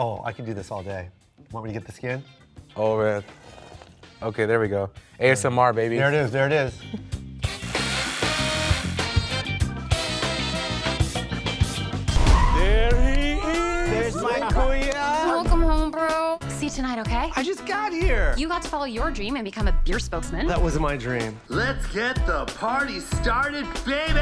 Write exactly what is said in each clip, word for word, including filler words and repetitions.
Oh, I can do this all day. Want me to get the skin? Oh, man. Okay, there we go. A S M R, baby. There it is, there it is. There he is. There's my kuya. Welcome home, bro. See you tonight, okay? I just got here. You got to follow your dream and become a beer spokesman. That was my dream. Let's get the party started, baby.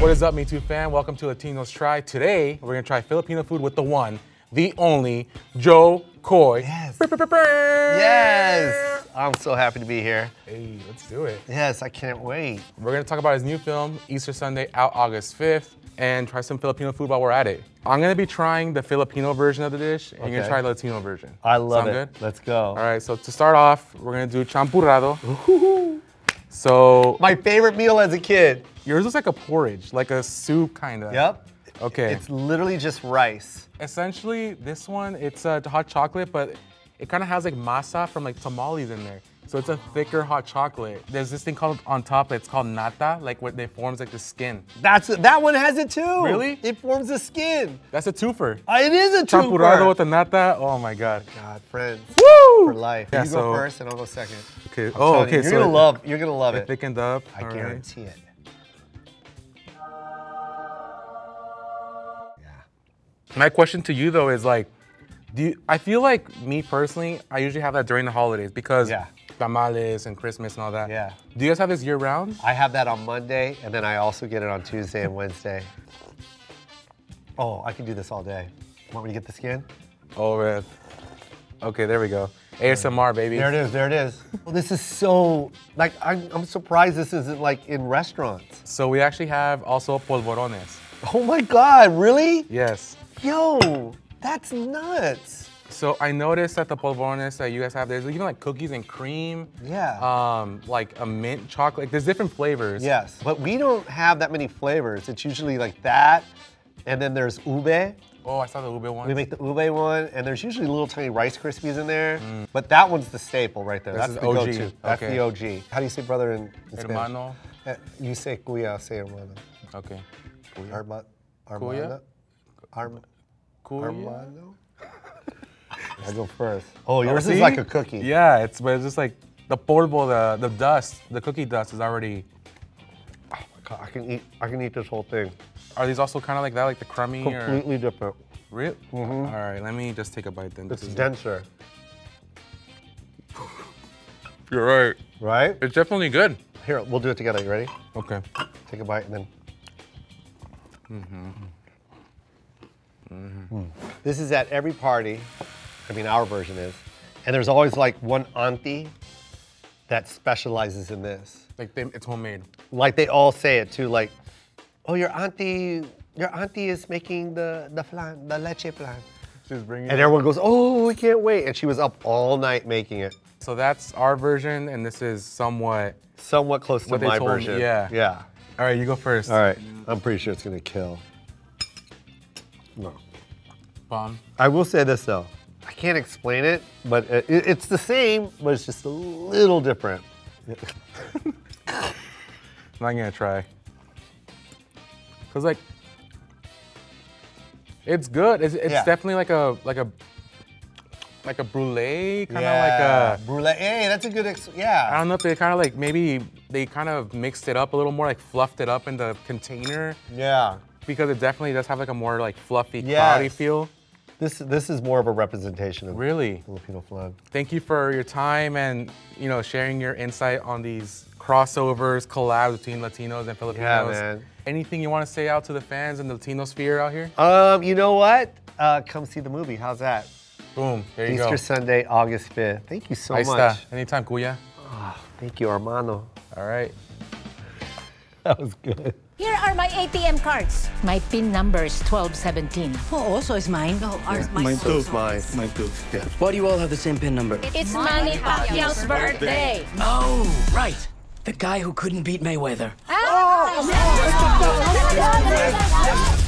What is up, MeTube fan? Welcome to Latinos Try. Today, we're gonna try Filipino food with the one, the only, Jo Koy. Yes. Yes. I'm so happy to be here. Hey, let's do it. Yes, I can't wait. We're gonna talk about his new film, Easter Sunday, out August fifth, and try some Filipino food while we're at it. I'm gonna be trying the Filipino version of the dish, and okay. You're gonna try the Latino version. I love Sound it. Good? Let's go. All right, so to start off, we're gonna do champurrado. So. My favorite meal as a kid. Yours was like a porridge, like a soup, kinda. Yep. Okay. It's literally just rice. Essentially, this one, it's uh, hot chocolate, but it kind of has like masa from like tamales in there. So it's a thicker hot chocolate. There's this thing called on top, it's called nata, like what they forms like the skin. That's a, that one has it too. Really? It forms the skin. That's a twofer. Uh, it is a twofer. Champurrado with the nata, oh my God. God, friends. Woo! For life. Yeah, you so, go first and I'll go second. Okay, I'm oh, okay. You, you're so gonna love, you're gonna love it. It thickened up. I All guarantee right. it. My question to you though is like, do you, I feel like me personally, I usually have that during the holidays because yeah. tamales and Christmas and all that. Yeah. Do you guys have this year round? I have that on Monday and then I also get it on Tuesday and Wednesday. Oh, I can do this all day. Want me to get the skin? Oh man. Okay, there we go. A S M R, baby. There it is, there it is. Well, this is so, like I'm, I'm surprised this isn't like in restaurants. So we actually have also polvorones. Oh my God, really? Yes. Yo, that's nuts. So I noticed that the polvorones that you guys have, there's even like cookies and cream. Yeah. Um, like a mint chocolate, like, there's different flavors. Yes, but we don't have that many flavors. It's usually like that, and then there's ube. Oh, I saw the ube one. We make the ube one, and there's usually little tiny Rice Krispies in there. Mm. But that one's the staple right there. This that's is the O G. Go-to. That's okay. the O G. How do you say brother in, in Hermano. Spanish? You say cuya, I say hermano. Okay. Cuya? Cuya? Arm cool, Armando? Yeah. I go first. Oh, yours oh, is like a cookie. Yeah, it's but it's just like the polvo, the the dust, the cookie dust is already. Oh my God, I can eat. I can eat this whole thing. Are these also kind of like that, like the crummy? Completely or? different. Really? Mm-hmm. All right, let me just take a bite then. It's this denser. Good. You're right. Right? It's definitely good. Here, we'll do it together. You ready? Okay. Take a bite and then. Mm-hmm. Mm-hmm. Mm. This is at every party, I mean our version is, and there's always like one auntie that specializes in this. Like they, it's homemade. Like they all say it too, like, oh your auntie, your auntie is making the, the flan, the leche flan. She's bringing And it. everyone goes, oh, we can't wait. And she was up all night making it. So that's our version and this is somewhat. Somewhat close to my version. Me, yeah. Yeah. All right, you go first. All right, I'm pretty sure it's gonna kill. No. Bomb. I will say this though. I can't explain it, but it, it, it's the same, but it's just a little different. I'm not gonna try. Cause like, it's good. It's, it's yeah. definitely like a like a like a brulee kind of yeah. like a brulee. Hey, that's a good. Ex yeah. I don't know if they kind of like maybe they kind of mixed it up a little more, like fluffed it up in the container. Yeah. Because it definitely does have like a more like fluffy, cloudy yes. feel. This this is more of a representation of really Filipino flag. Thank you for your time and you know sharing your insight on these crossovers, collabs between Latinos and Filipinos. Yeah, man. Anything you want to say out to the fans and the Latino sphere out here? Um, you know what? Uh, come see the movie. How's that? Boom. There you Easter go. Easter Sunday, August fifth. Thank you so Ahí much. Está. Anytime, Kuya. Oh, thank you, Armando. All right. That was good. Here are my A T M cards. My PIN number is twelve seventeen. Oh, also is mine. Oh, ours, yeah. mine, mine too. Mine, mine too. Yeah. Why do you all have the same PIN number? It's Manny Pacquiao's birthday. birthday. Oh, right. The guy who couldn't beat Mayweather. Ah! Oh, oh,